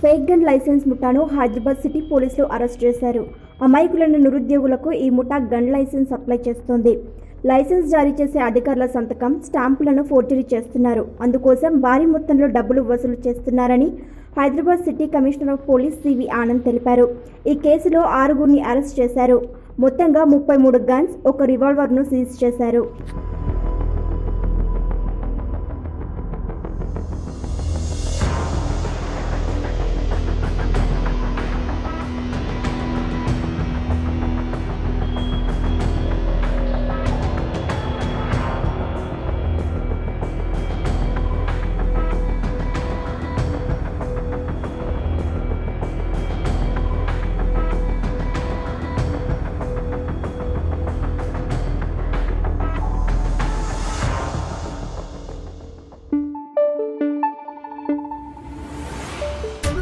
Fake gun licence ముఠాను Hyderabad city పోలీసులు arrest చేశారు. అమాయకులైన నిరుద్యోగులకు ఈ ముఠా గన్ లైసెన్స్ సప్లై చేస్తుంది. లైసెన్స్ జారీ చేసే అధికారుల సంతకం స్టాంపులను ఫోర్జరీ చేస్తున్నారు. అందుకోసం భారీ మొత్తంలో డబ్బులు వసూలు చేస్తున్నారని Hyderabad city commissioner of police CV Anand తెలిపారు. ఈ కేసులో 6 అరెస్ట్ చేశారు. మొత్తంగా 33 గన్స్, 1 రివాల్వర్ను సీజ్ చేశారు.